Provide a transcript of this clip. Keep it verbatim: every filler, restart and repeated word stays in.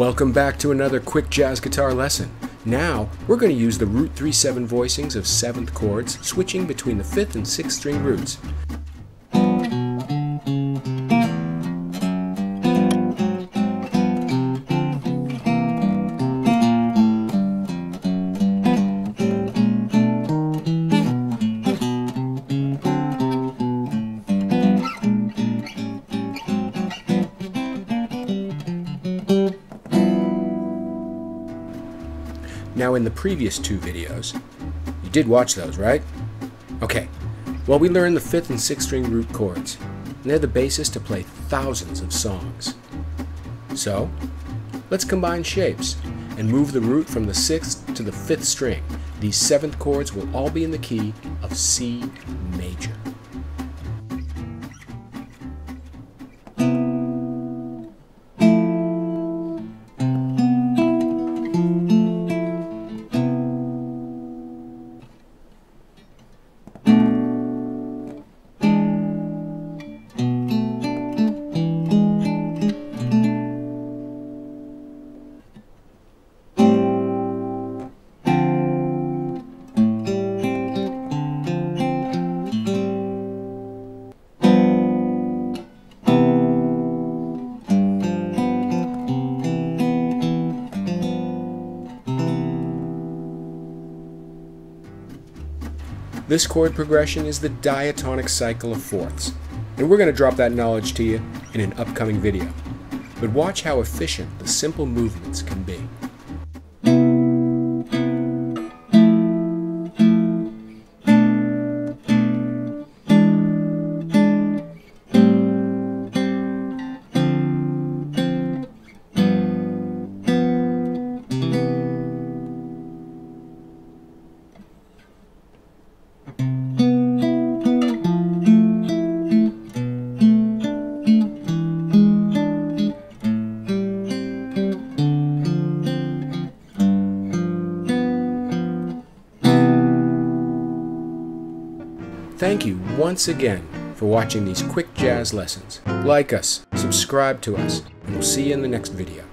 Welcome back to another quick jazz guitar lesson. Now, we're going to use the root three seven voicings of seventh chords, switching between the fifth and sixth string roots. Now, in the previous two videos, you did watch those, right? Okay, well, we learned the fifth and sixth string root chords, and they're the basis to play thousands of songs. So, let's combine shapes and move the root from the sixth to the fifth string. These seventh chords will all be in the key of C major. This chord progression is the diatonic cycle of fourths, and we're going to drop that knowledge to you in an upcoming video. But watch how efficient the simple movements can be. Thank you once again for watching these quick jazz lessons. Like us, subscribe to us, and we'll see you in the next video.